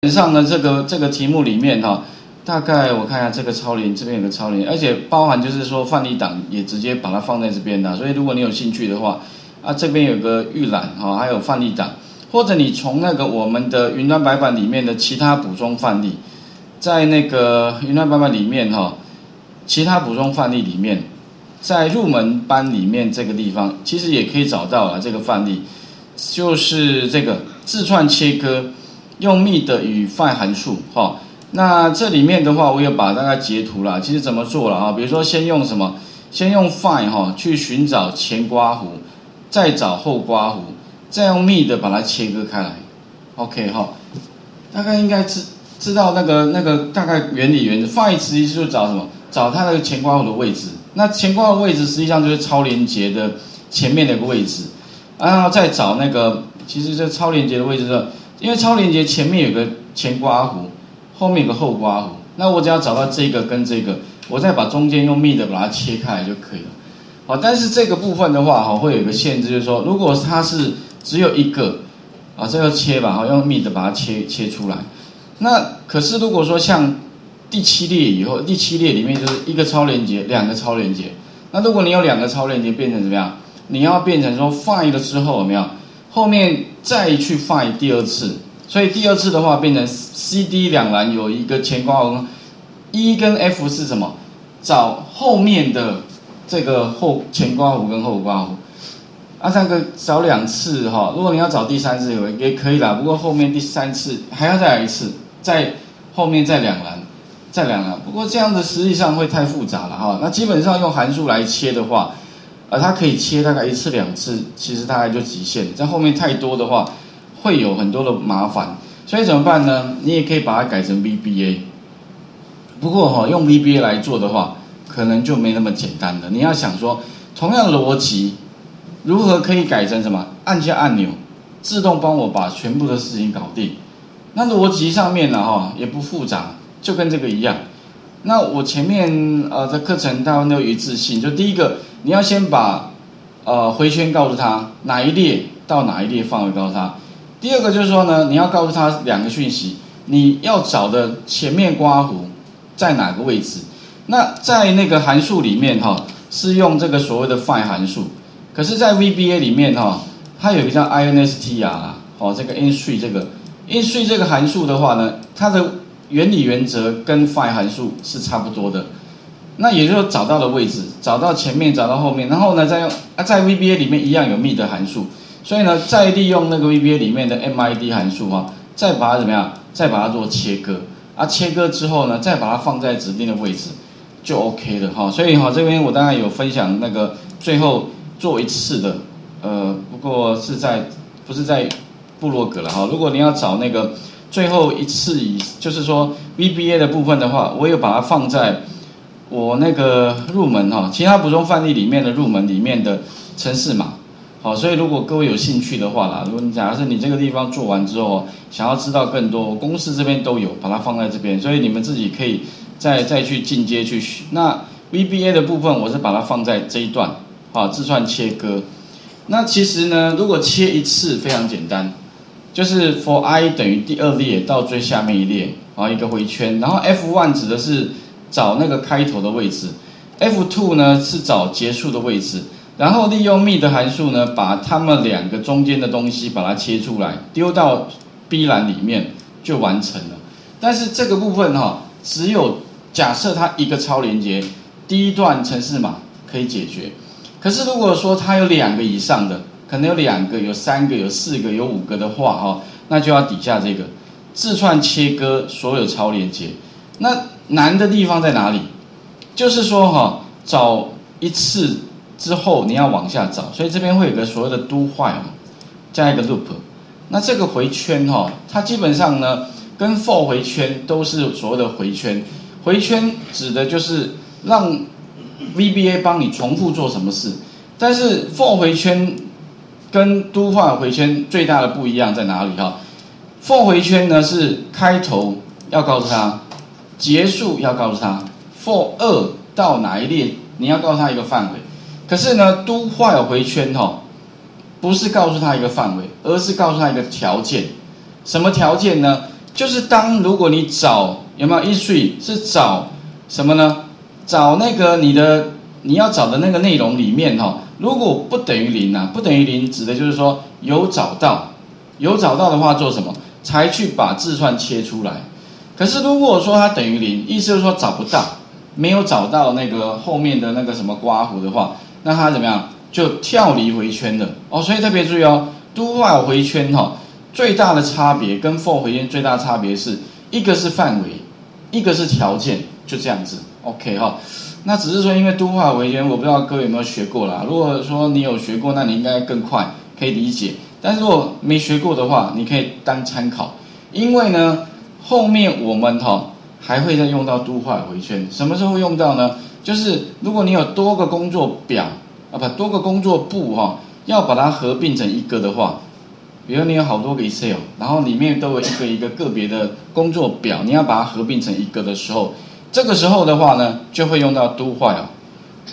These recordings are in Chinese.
本上呢，这个题目里面哈、大概我看一下这个超联，这边有个超联，而且包含就是说范例档也直接把它放在这边的，所以如果你有兴趣的话，啊这边有个预览哈、还有范例档，或者你从那个我们的云端白板里面的其他补充范例，在那个云端白板里面哈、其他补充范例里面，在入门班里面这个地方其实也可以找到啊这个范例，就是这个字串切割。 用MID与FIND函数，那这里面的话，我也把大概截图啦。其实怎么做了啊？比如说先用什么？先用FIND去寻找前刮弧，再找后刮弧，再用MID把它切割开来。OK 大概应该知道那个大概原理FIND实际就是找什么？找它的前刮弧的位置。那前刮弧的位置实际上就是超连结的前面的一个位置，然后再找那个，其实这超连结的位置是。 因为超连结前面有个前刮弧，后面有个后刮弧，那我只要找到这个跟这个，我再把中间用MID把它切开来就可以了。好，但是这个部分的话，会有一个限制，就是说，如果它是只有一个，这个切吧，用MID把它切出来。那可是如果说像第七列以后，第七列里面就是一个超连结，两个超连结，那如果你有两个超连结，变成怎么样？你要变成说find了之后有没有？ 后面再去find第二次，所以第二次的话变成 CD 两栏有一个前刮弧 ，E 跟 F 是什么？找后面的这个前刮弧跟后刮弧，这个找两次哈。如果你要找第三次也可以啦，不过后面第三次还要再来一次，在后面再两栏。不过这样的实际上会太复杂了哈。那基本上用函数来切的话。 它可以切大概一次两次，其实大概就极限。在后面太多的话，会有很多的麻烦。所以怎么办呢？你也可以把它改成 VBA。不过用 VBA 来做的话，可能就没那么简单了。你要想说，同样的逻辑，如何可以改成什么？按下按钮，自动帮我把全部的事情搞定。那逻辑上面呢，也不复杂，就跟这个一样。 那我前面的课程大部分都有一致性，就第一个，你要先把回圈告诉他哪一列到哪一列范围告诉他；第二个就是说呢，你要告诉他两个讯息，你要找的前面刮弧在哪个位置。那在那个函数里面是用这个所谓的 find 函数，可是，在 VBA 里面它有一个叫 INDEX 啦，这个 INDEX 这个函数的话呢，它的 原理原则跟 find 函数是差不多的，那也就是找到的位置，找到前面，找到后面，然后呢再用在 VBA 里面一样有MID函数，所以呢再利用那个 VBA 里面的 MID 函数再把它怎么样，再把它做切割，切割之后呢再把它放在指定的位置，就 OK 了所以这边我当然有分享那个最后做一次的，不过不是在部落格了如果你要找那个。 最后一次就是说 VBA 的部分的话，我有把它放在我那个入门其他补充范例里面的入门里面的程式码，所以如果各位有兴趣的话啦，如果你假设你这个地方做完之后，想要知道更多，我公式这边都有把它放在这边，所以你们自己可以再去进阶去学。那 VBA 的部分我是把它放在这一段字串切割。那其实呢，如果切一次非常简单。 就是 for i 等于第二列到最下面一列，一个回圈，然后 f1 指的是找那个开头的位置 ，f2 呢是找结束的位置，然后利用MID函数呢把它们两个中间的东西把它切出来，丢到 B 栏里面就完成了。但是这个部分只有假设它一个超连结，第一段程式码可以解决，可是如果说它有两个以上的。 可能有两个、有三个、有四个、有五个的话，那就要底下这个字串切割所有超连结。那难的地方在哪里？就是说找一次之后你要往下找，所以这边会有个所谓的 do while 加一个 loop。那这个回圈它基本上呢跟 for 回圈都是所谓的回圈。回圈指的就是让 VBA 帮你重复做什么事，但是 for 回圈。 跟do while回圈最大的不一样在哪里？for 回圈呢是开头要告诉他，结束要告诉他 ，for 2到哪一列你要告诉他一个范围。可是呢do while回圈不是告诉他一个范围，而是告诉他一个条件。什么条件呢？就是当如果你找有没有 history 是找什么呢？找那个你要找的那个内容里面哈、哦，如果不等于零啊，不等于零指的就是说有找到，有找到的话做什么？才去把字串切出来。可是如果说它等于零，意思就是说找不到，没有找到那个后面的那个什么刮胡的话，那它怎么样就跳离回圈的哦？所以特别注意哦，do while回圈哈、哦。 最大的差别跟 for 回圈最大的差别是一个是范围，一个是条件，就这样子 ，OK 哈。那只是说因为do while回圈，我不知道各位有没有学过啦。如果说你有学过，那你应该更快可以理解。但是如果没学过的话，你可以当参考，因为呢后面我们哈还会再用到do while回圈。什么时候会用到呢？就是如果你有多个工作表啊，不多个工作簿哈，要把它合并成一个的话。 比如你有好多个 Excel， 然后里面都有一个个别的工作表，你要把它合并成一个的时候，这个时候的话呢，就会用到do while，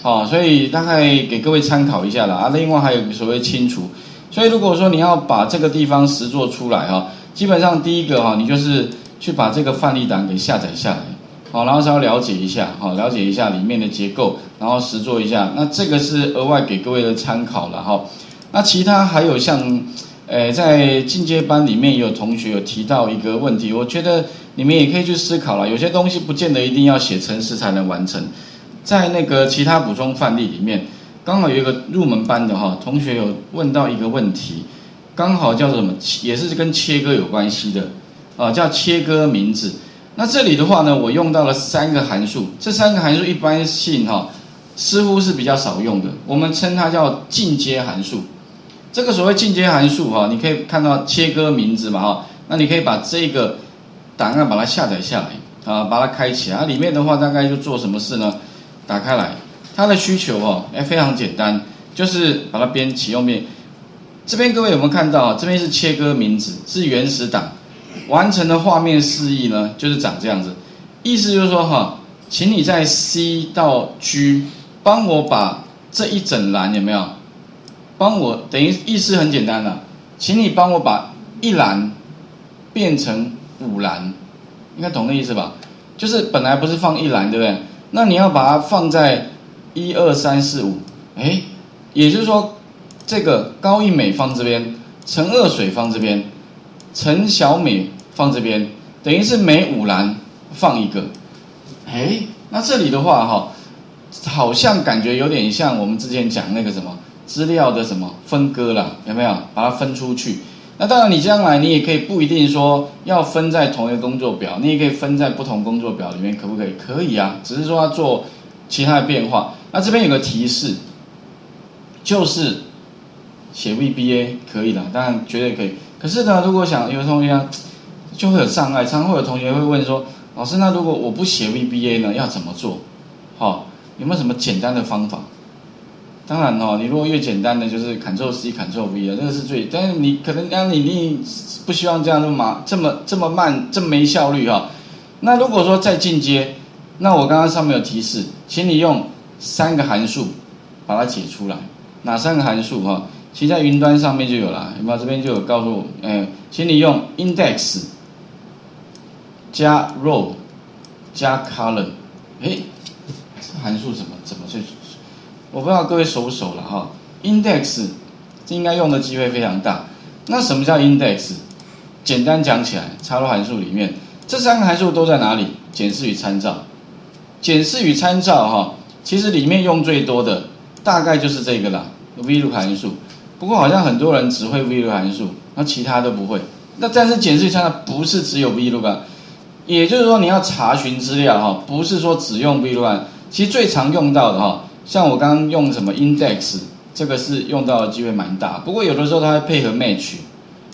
哦，所以大概给各位参考一下啦。啊，另外还有所谓清除，所以如果说你要把这个地方实作出来哈、哦，基本上第一个哈、哦，你就是去把这个范例档给下载下来，好、哦，然后稍微了解一下，好、哦，了解一下里面的结构，然后实作一下。那这个是额外给各位的参考了哈、哦。那其他还有像。 在进阶班里面有同学有提到一个问题，我觉得你们也可以去思考了。有些东西不见得一定要写程式才能完成，在那个其他补充范例里面，刚好有一个入门班的哈，同学有问到一个问题，刚好叫做什么，也是跟切割有关系的，啊、叫切割名字。那这里的话呢，我用到了三个函数，这三个函数一般性哈，似乎是比较少用的，我们称它叫进阶函数。 这个所谓进阶函数哈，你可以看到切割名字嘛哈，那你可以把这个档案把它下载下来啊，把它开起来。里面的话大概就做什么事呢？打开来，它的需求哦，非常简单，就是把它编启用变。这边各位有没有看到？这边是切割名字，是原始档，完成的画面示意呢，就是长这样子。意思就是说哈，请你在 C 到 G 帮我把这一整栏有没有？ 帮我等于意思很简单了、啊，请你帮我把一栏变成五栏，应该懂那意思吧？就是本来不是放一栏，对不对？那你要把它放在一二三四五，哎，也就是说，这个高一美放这边，陈二水放这边，陈小美放这边，等于是每五栏放一个。哎，那这里的话哈、哦，好像感觉有点像我们之前讲那个什么。 资料的什么分割啦，有没有把它分出去？那当然，你将来你也可以不一定说要分在同一个工作表，你也可以分在不同工作表里面，可不可以？可以啊，只是说要做其他的变化。那这边有个提示，就是写 VBA 可以的，当然绝对可以。可是呢，如果想有同学、啊、就会有障碍，常会有同学会问说，老师，那如果我不写 VBA 呢，要怎么做？好、哦，有没有什么简单的方法？ 当然哦，你如果越简单的就是 Ctrl C Ctrl V 啊，这个是最，但是你可能让你不希望这样这么慢，这么没效率哈、哦。那如果说再进阶，那我刚刚上面有提示，请你用三个函数把它解出来，哪三个函数哈、哦？其实在云端上面就有了，有没有？这边就有告诉我，请你用 INDEX 加 ROW 加 COLUM， 哎，这函数怎么去？ 我不知道各位熟不熟了哈 ，index 应该用的机会非常大。那什么叫 index？ 简单讲起来，插入函数里面这三个函数都在哪里？检视与参照。检视与参照哈，其实里面用最多的大概就是这个啦 ，VLOOKUP 函数。不过好像很多人只会 VLOOKUP 函数，那其他都不会。那但是检视与参照不是只有 VLOOKUP， 也就是说你要查询资料哈，不是说只用 VLOOKUP。其实最常用到的哈。 像我刚刚用什么 index， 这个是用到的机会蛮大，不过有的时候它会配合 match，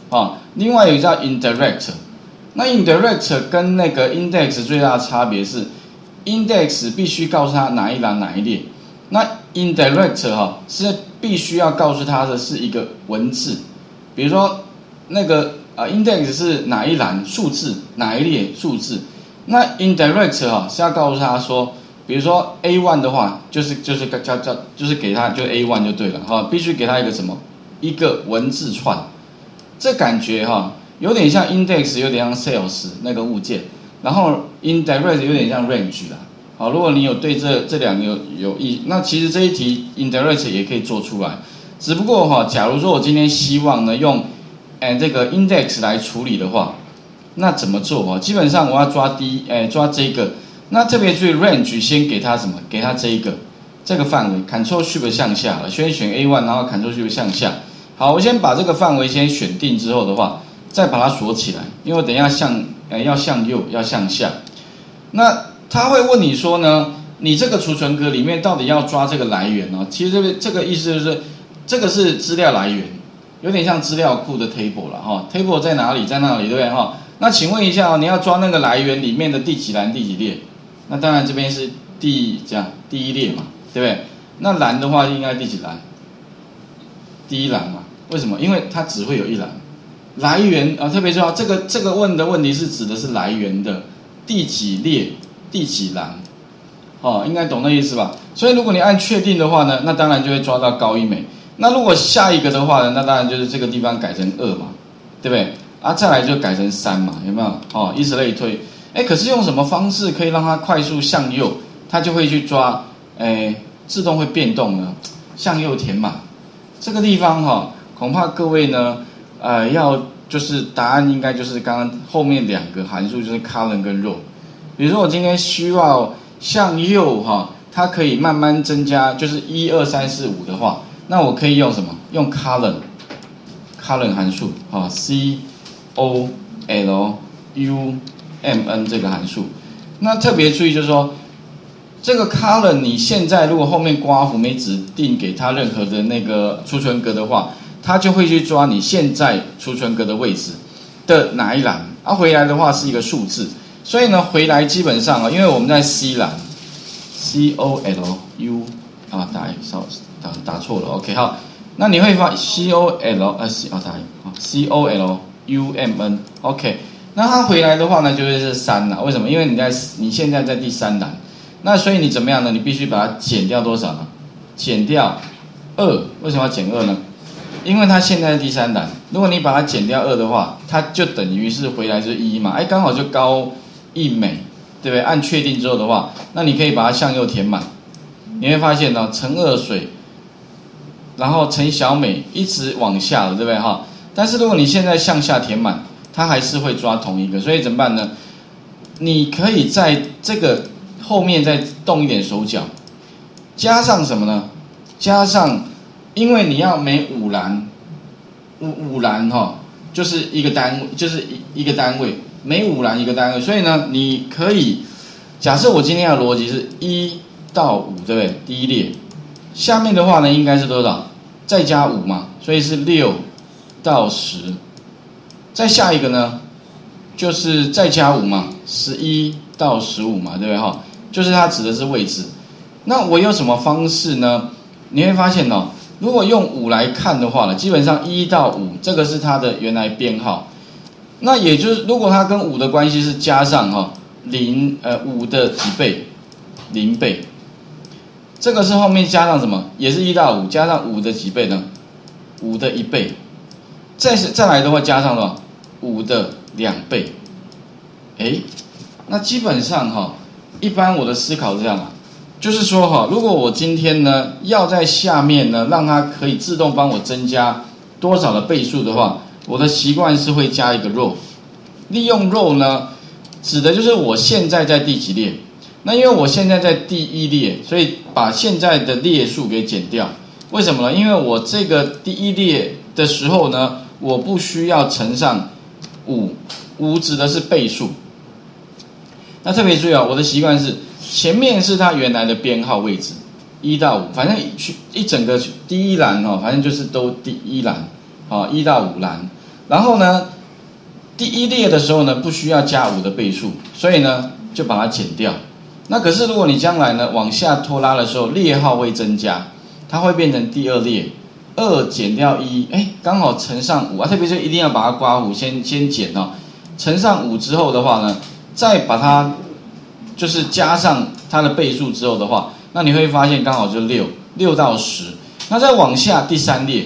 啊，另外有叫 indirect， 那 indirect 跟那个 index 最大的差别是 ，index 必须告诉它哪一栏哪一列，那 indirect 哈是必须要告诉它的是一个文字，比如说那个index 是哪一栏数字哪一列数字，那 indirect 哈是要告诉它说。 比如说 A1 的话，就是给它就 A1 就对了哈，必须给它一个什么一个文字串，这感觉哈、哦、有点像 index， 有点像 sales 那个物件，然后 indirect 有点像 range 啦。好，如果你有对这两个有意，那其实这一题 indirect 也可以做出来，只不过哈，假如说我今天希望呢用这个 index 来处理的话，那怎么做哈？基本上我要抓抓这个，那特别注意 range 先给它什么？给它这个范围 ，Ctrl Shift 向下，先选 A1， 然后 Ctrl Shift 向下。好，我先把这个范围先选定之后的话，再把它锁起来，因为等一下要向右，要向下。那他会问你说呢，你这个储存格里面到底要抓这个来源哦？其实这个意思就是，这个是资料来源，有点像资料库的 table 了哈。table 在哪里？在那里对不对哈？那请问一下哦，你要抓那个来源里面的第几栏、第几列？那当然这边是第一列嘛。对不对？那栏的话应该第几栏？第一栏嘛。为什么？因为它只会有一栏。来源啊，特别重要。这个问的问题是指的是来源的第几列、第几栏，哦，应该懂那意思吧？所以如果你按确定的话呢，那当然就会抓到高一美。那如果下一个的话呢，那当然就是这个地方改成2嘛，对不对？啊，再来就改成3嘛，有没有？哦，以此类推。哎，可是用什么方式可以让它快速向右？它就会去抓。哎，自动会变动呢，向右填满这个地方哈、哦，恐怕各位呢，要就是答案应该就是刚刚后面两个函数就是 column 跟 row。比如说我今天需要向右哈、哦，它可以慢慢增加，就是1、2、3、4、5的话，那我可以用什么？用 column 函数哈、哦、，column 这个函数。那特别注意就是说。这个 column 你现在如果后面括弧没指定给它任何的那个储存格的话，它就会去抓你现在储存格的位置的哪一栏，啊回来的话是一个数字，所以呢回来基本上啊，因为我们在 C 栏 ，COLU 啊打错了 ，OK 好，那你会发 COLUMN OK， 那它回来的话呢就会是3啦，为什么？因为你现在在第3栏。那所以你怎么样呢？你必须把它减掉多少呢？减掉2，为什么要减2呢？因为它现在是第3栏，如果你把它减掉2的话，它就等于是回来就是1嘛，哎，刚好就高一美，对不对？按确定之后的话，那你可以把它向右填满，你会发现呢、哦，乘2水，然后乘小美一直往下了，对不对哈？但是如果你现在向下填满，它还是会抓同一个，所以怎么办呢？你可以在这个。后面再动一点手脚，加上什么呢？加上，因为你要每5栏哈、哦，就是一个单位，就是一个单位，每5栏一个单位，所以呢，你可以假设我今天的逻辑是1到5，对不对？第一列，下面的话呢应该是多少？再加5嘛，所以是6到10。再下一个呢，就是再加5嘛，11到15嘛，对不对哈？就是它指的是位置，那我有什么方式呢？你会发现哦，如果用5来看的话呢，基本上1到5这个是它的原来编号，那也就是如果它跟5的关系是加上哈5的几倍，0倍，这个是后面加上什么？也是1到5加上5的几倍呢？5的1倍，再来的话加上什么？5的2倍，哎。那基本上哈，一般我的思考是这样啊，就是说哈，如果我今天呢要在下面呢让它可以自动帮我增加多少的倍数的话，我的习惯是会加一个 row， 利用 row 呢，指的就是我现在在第几列。那因为我现在在第一列，所以把现在的列数给减掉。为什么呢？因为我这个第一列的时候呢，我不需要乘上5指的是倍数。那特别注意啊，我的习惯是前面是它原来的编号位置，1到5，反正一整个第一栏哦，反正就是都第一栏，啊1到5栏。然后呢，第一列的时候呢，不需要加5的倍数，所以呢就把它减掉。那可是如果你将来呢往下拖拉的时候，列号会增加，它会变成第二列，2减掉1，哎，刚好乘上5啊。特别是一定要把它刮弧，先减哦，乘上5之后的话呢。再把它，就是加上它的倍数之后的话，那你会发现刚好就6到10。那再往下第3列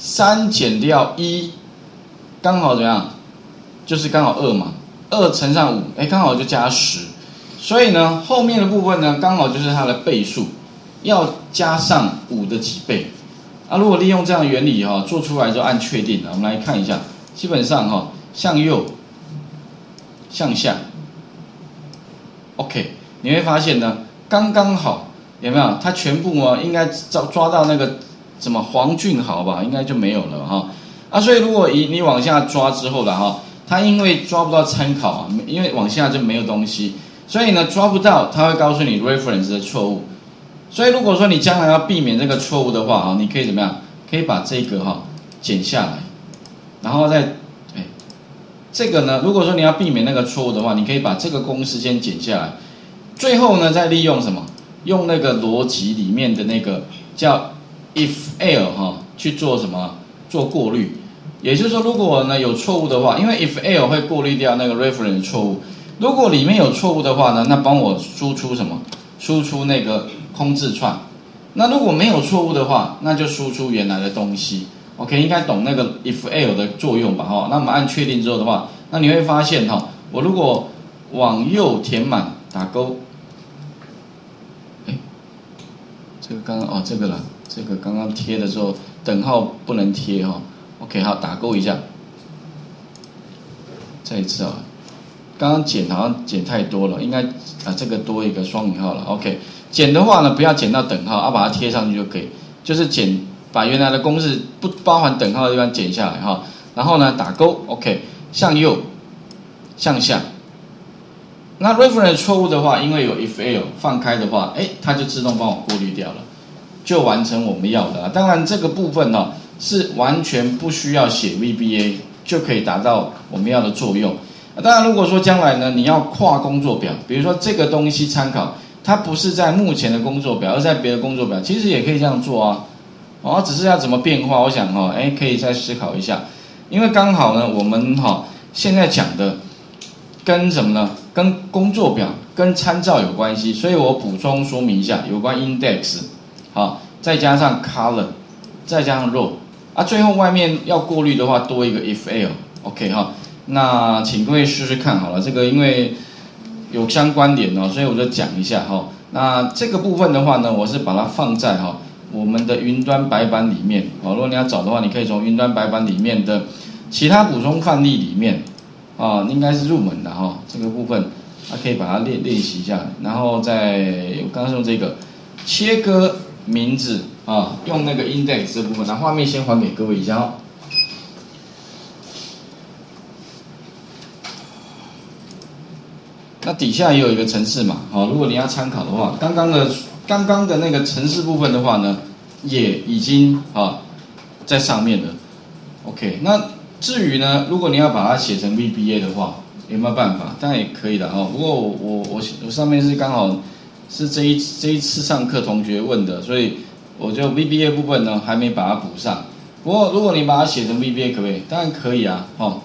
，3减掉1，刚好怎么样？就是刚好2嘛，2乘上5，哎，刚好就加10。所以呢，后面的部分呢，刚好就是它的倍数，要加上5的几倍。啊，如果利用这样的原理哈，做出来就按确定了。我们来看一下，基本上哈，向右、向下 ，OK， 你会发现呢，刚刚好，有没有？它全部啊，应该抓到那个什么黄俊豪吧，应该就没有了哈。啊，所以如果你往下抓之后了哈，它因为抓不到参考啊，因为往下就没有东西，所以呢抓不到，它会告诉你 reference 的错误。 所以如果说你将来要避免这个错误的话啊，你可以怎么样？可以把这个哈剪下来，然后再哎，这个呢，如果说你要避免那个错误的话，你可以把这个公式先剪下来，最后呢再利用什么？用那个逻辑里面的那个叫 if L 哈去做什么？做过滤。也就是说，如果呢有错误的话，因为 if L 会过滤掉那个 reference 的错误，如果里面有错误的话呢，那帮我输出什么？输出那个。 空字串，那如果没有错误的话，那就输出原来的东西。OK， 应该懂那个 if L 的作用吧？哈，那我们按确定之后的话，那你会发现哈，我如果往右填满打勾，哎，这个刚刚哦，这个了，这个刚刚贴的时候等号不能贴哈。OK， 好，打勾一下，再一次啊，刚刚剪好像剪太多了，应该啊这个多一个双引号了。OK。 剪的话呢，不要剪到等号，要把它贴上去就可以。就是剪把原来的公式不包含等号的地方剪下来哈，然后呢打勾 ，OK， 向右、向下。那 reference 错误的话，因为有 if L 放开的话，哎，它就自动帮我过滤掉了，就完成我们要的。当然这个部分哦是完全不需要写 VBA 就可以达到我们要的作用。当然如果说将来呢你要跨工作表，比如说这个东西参考。 它不是在目前的工作表，而在别的工作表，其实也可以这样做啊。哦，只是要怎么变化，我想哈、哦，哎，可以再思考一下。因为刚好呢，我们哈、哦、现在讲的跟什么呢？跟工作表、跟参照有关系，所以我补充说明一下有关 index， 好、哦，再加上 column， 再加上 row， 啊，最后外面要过滤的话，多一个 if L，OK、okay, 哈、哦。那请各位试试看好了，这个因为。 有相关联哦，所以我就讲一下哈。那这个部分的话呢，我是把它放在哈我们的云端白板里面哦。如果你要找的话，你可以从云端白板里面的其他补充范例里面啊，应该是入门的哈。这个部分啊，可以把它练习一下，然后再我刚刚用这个切割名字啊，用那个 index 这部分，那画面先还给各位一下哦。 那底下也有一个程式嘛，好，如果你要参考的话，刚刚的那个程式部分的话呢，也已经啊在上面了。OK， 那至于呢，如果你要把它写成 VBA 的话，有没有办法？当然也可以的哈。不过我上面是刚好是这一次上课同学问的，所以我就 VBA 部分呢还没把它补上。不过如果你把它写成 VBA 可不可以？当然可以啊，哦。